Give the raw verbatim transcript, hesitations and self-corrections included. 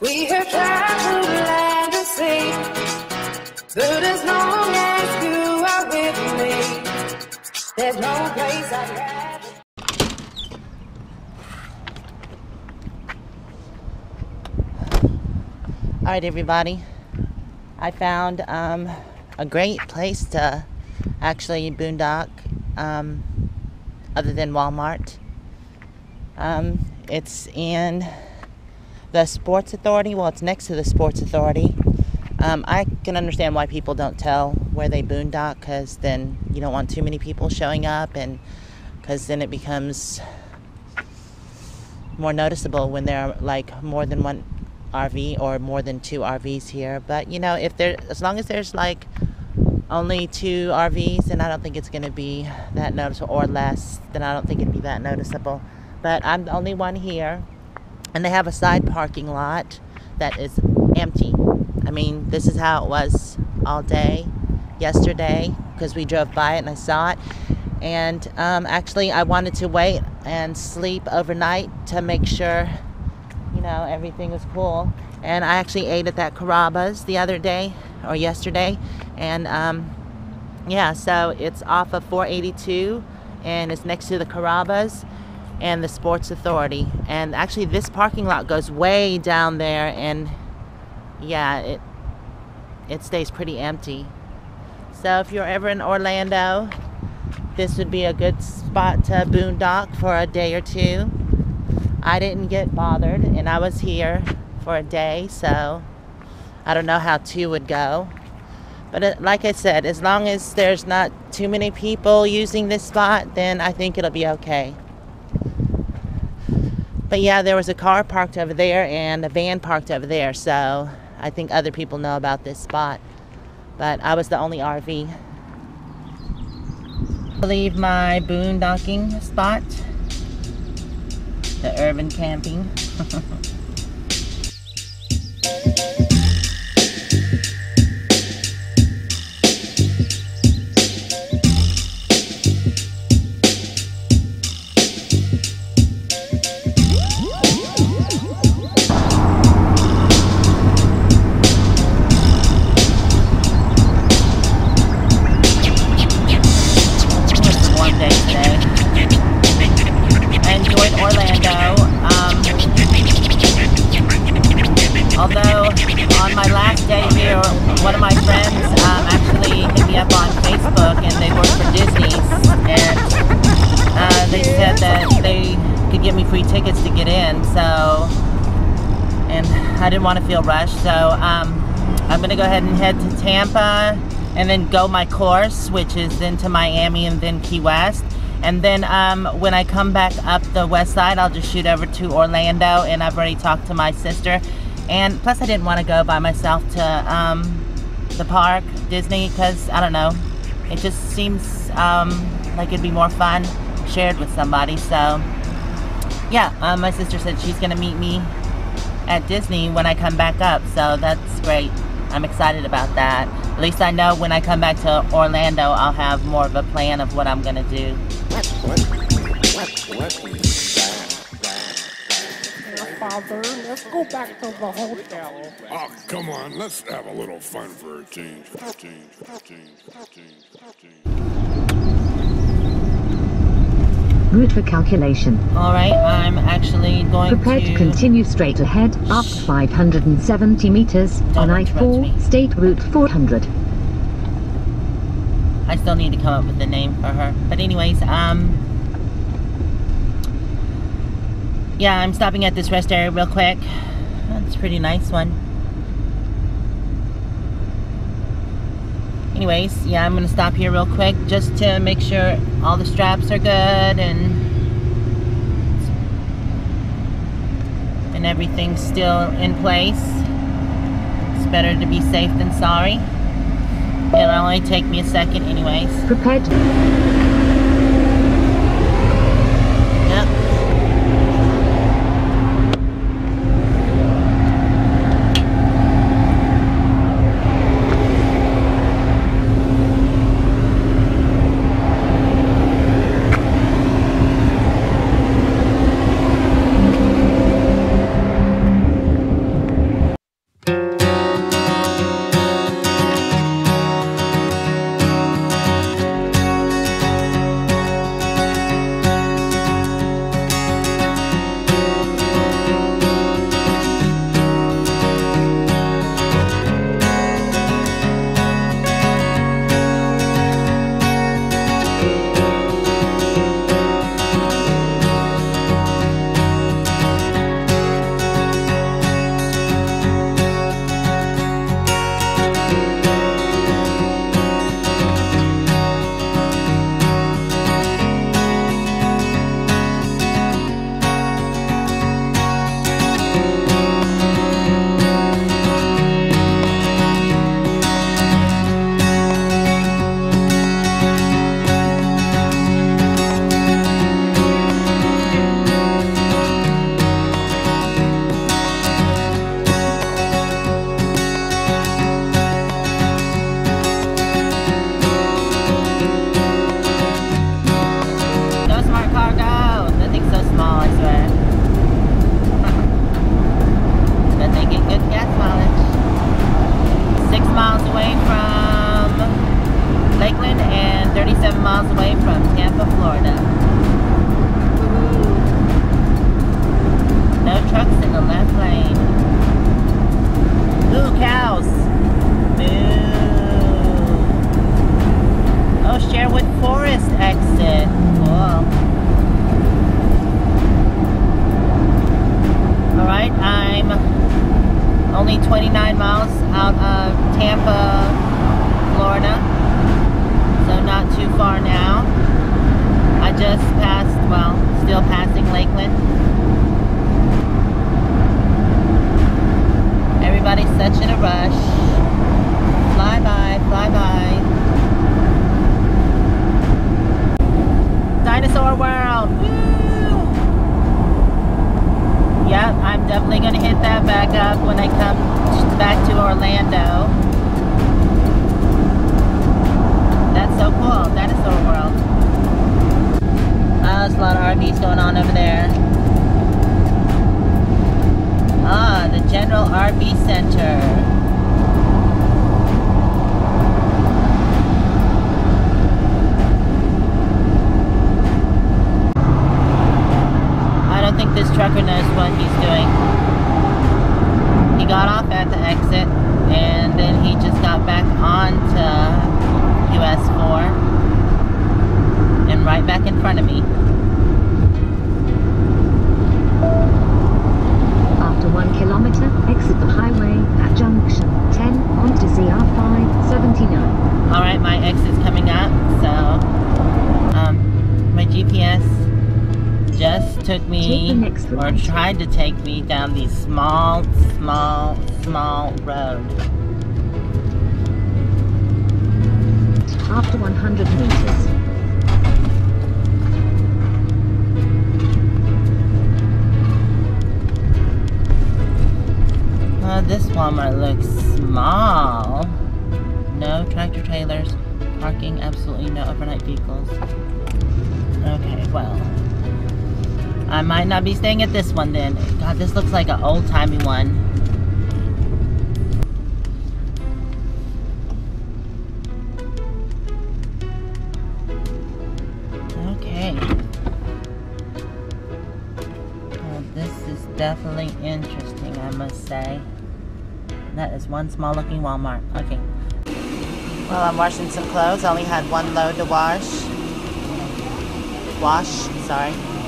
We have tried to land and sea, but as long as you are with me, there's no place I'd rather. All right, everybody. I found um, a great place to actually boondock, um, other than Walmart. Um, it's in the Sports Authority. Well, it's next to the Sports Authority. Um, I can understand why people don't tell where they boondock, because then you don't want too many people showing up, and because then it becomes more noticeable when there are like more than one R V or more than two R Vs here. But you know, if there, as long as there's like only two R Vs, then I don't think it's going to be that noticeable, or less, then I don't think it'd be that noticeable. But I'm the only one here, and they have a side parking lot that is empty. I mean, this is how it was all day yesterday, because we drove by it and I saw it. And um, actually I wanted to wait and sleep overnight to make sure, you know, everything was cool. And I actually ate at that Carrabba's the other day, or yesterday. And um, yeah, so it's off of four eighty-two, and it's next to the Carrabba's and the Sports Authority. And actually this parking lot goes way down there, and yeah, it it stays pretty empty. So if you're ever in Orlando, this would be a good spot to boondock for a day or two. I didn't get bothered, and I was here for a day, so I don't know how two would go. But it, like I said, as long as there's not too many people using this spot, then I think it'll be okay. But yeah, there was a car parked over there and a van parked over there, so I think other people know about this spot. But I was the only R V. I believe my boondocking spot, the urban camping. Tickets to get in, so, and I didn't want to feel rushed, so um, I'm gonna go ahead and head to Tampa and then go my course, which is then to Miami and then Key West, and then um, when I come back up the west side, I'll just shoot over to Orlando. And I've already talked to my sister, and plus I didn't want to go by myself to um, the park, Disney, because I don't know, it just seems um, like it'd be more fun shared with somebody. So yeah, uh, my sister said she's gonna meet me at Disney when I come back up, so that's great. I'm excited about that. At least I know when I come back to Orlando, I'll have more of a plan of what I'm gonna do. Now, Father, let's go back to the hotel. Oh, come on, let's have a little fun for a change. A change, a change, a change, a change. Route for calculation. All right. I'm actually going Prepared to... continue straight ahead up five hundred seventy meters Don't on I four, State Route four hundred. I still need to come up with the name for her. But anyways, um... yeah, I'm stopping at this rest area real quick. That's a pretty nice one. Anyways, yeah, I'm going to stop here real quick just to make sure all the straps are good and... and everything's still in place. It's better to be safe than sorry. It'll only take me a second anyways. Prepared. Yep. from Tampa, Florida. No trucks in the left lane. Ooh, cows. Boo. Oh, Sherwood Forest exit. Cool. Alright, I'm only twenty-nine miles out of Tampa, Florida. Not too far now. I just passed, well, still passing Lakeland. Everybody's such in a rush. Fly by, fly by. Dinosaur World! Woo! Yep, I'm definitely gonna hit that back up when I come back to Orlando. That's so cool, Dinosaur World. Ah, oh, there's a lot of R Vs going on over there. Ah, the General R V Center. I don't think this trucker knows what he's doing. He got off at the exit, and then he just got back onto U S four and right back in front of me. After one kilometer, exit the highway at junction ten onto Z R five seventy-nine. Alright, my exit's coming up, so um, my G P S just took me or tried to take me down the small, small, small road. After one hundred meters. Oh, this Walmart looks small. No tractor trailers, parking, absolutely no overnight vehicles. Okay, well, I might not be staying at this one then. God, this looks like an old-timey one. Definitely interesting, I must say. That is one small looking Walmart. Okay. Well, I'm washing some clothes. I only had one load to wash. Wash, sorry.